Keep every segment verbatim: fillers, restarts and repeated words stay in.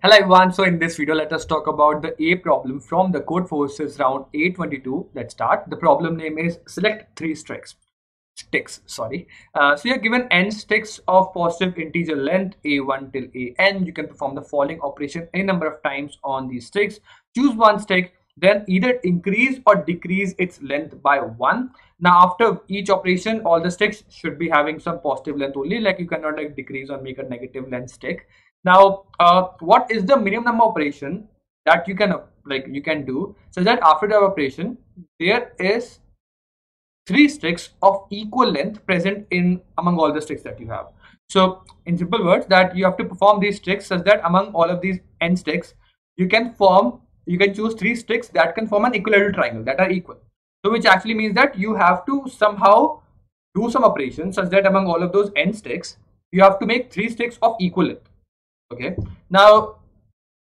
Hello everyone, so in this video let us talk about the A problem from the Codeforces Round eight twenty-two. Let's start. The problem name is select three sticks. Sticks, sorry. Uh, so you are given n sticks of positive integer length a one till a n. You can perform the following operation any number of times on these sticks. Choose one stick, then either increase or decrease its length by one. Now after each operation all the sticks should be having some positive length only, like you cannot like decrease or make a negative length stick. Now uh, what is the minimum number operation that you can like you can do, so that after the operation there is three sticks of equal length present in among all the sticks that you have. So in simple words, that you have to perform these sticks such that among all of these n sticks you can form you can choose three sticks that can form an equilateral triangle that are equal. So which actually means that you have to somehow do some operations such that among all of those n sticks you have to make three sticks of equal length. Okay, now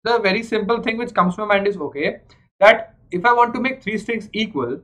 the very simple thing which comes to my mind is, okay, that if I want to make three sticks equal,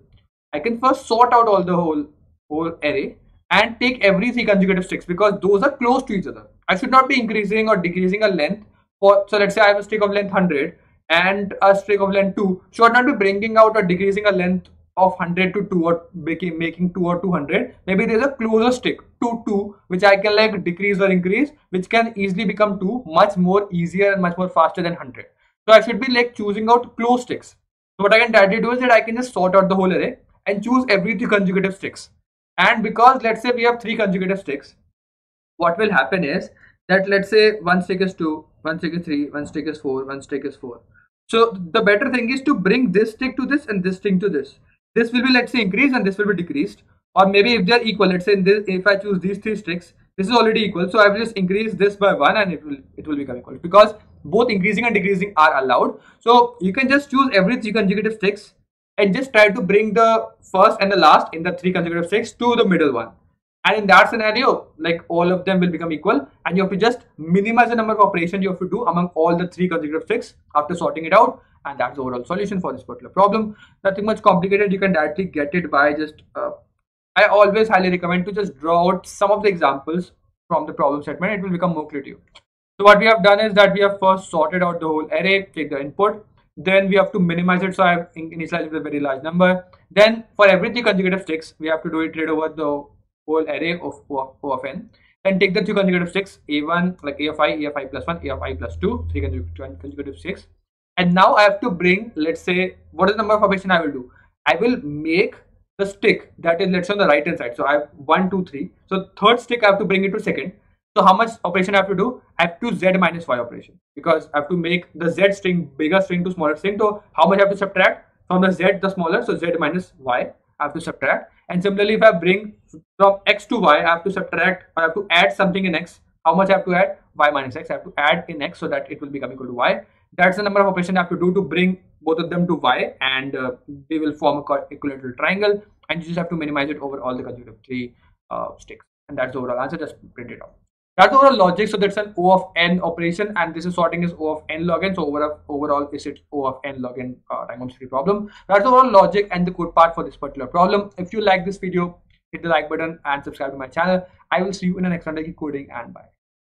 I can first sort out all the whole whole array and take every three consecutive sticks because those are close to each other. I should not be increasing or decreasing a length for, so let's say I have a stick of length one hundred and a stick of length two, should not be bringing out or decreasing a length of one hundred to two or making making two or two hundred. Maybe there's a closer stick to two which I can like decrease or increase, which can easily become two, much more easier and much more faster than one hundred. So I should be like choosing out close sticks. So what I can directly do is that I can just sort out the whole array and choose every three consecutive sticks. And because let's say we have three consecutive sticks, what will happen is that let's say one stick is two, one stick is three, one stick is four, one stick is four. So the better thing is to bring this stick to this and this stick to this. This will be, let's say, increased and this will be decreased, or maybe if they are equal, let's say in this, if I choose these three sticks, this is already equal, so I will just increase this by one and it will it will become equal because both increasing and decreasing are allowed. So you can just choose every three consecutive sticks and just try to bring the first and the last in the three consecutive sticks to the middle one, and in that scenario like all of them will become equal and you have to just minimize the number of operations you have to do among all the three consecutive sticks after sorting it out. And that's the overall solution for this particular problem. Nothing much complicated. You can directly get it by just uh, I always highly recommend to just draw out some of the examples from the problem statement. It will become more clear to you. So what we have done is that we have first sorted out the whole array, take the input, then we have to minimize it, so I have initialized with a very large number. Then for every three consecutive sticks we have to do it right over the whole array of O of n, and take the three consecutive sticks a one, like a of I, a of I plus one, a of I plus two, three consecutive sticks. And now I have to bring, let's say, what is the number of operation I will do? I will make the stick that is, let's say, on the right hand side. So I have one, two, three. So third stick I have to bring it to second. So how much operation I have to do? I have to z minus y operation because I have to make the z string bigger string to smaller string. So how much I have to subtract from the z, the smaller, so z minus y I have to subtract. And similarly, if I bring from x to y, I have to subtract, I have to add something in x. How much I have to add? Y minus x. I have to add in x so that it will become equal to y. That's the number of operations I have to do to bring both of them to y, and uh, they will form a equilateral triangle, and you just have to minimize it over all the consecutive three uh, sticks. And that's the overall answer. Just print it out. That's the overall logic. So that's an O of n operation, and this is sorting is O of n log n. So overall, overall is it O of n log n uh, time complexity problem. That's the overall logic and the code part for this particular problem. If you like this video, hit the like button and subscribe to my channel. I will see you in the next one. Take coding and bye.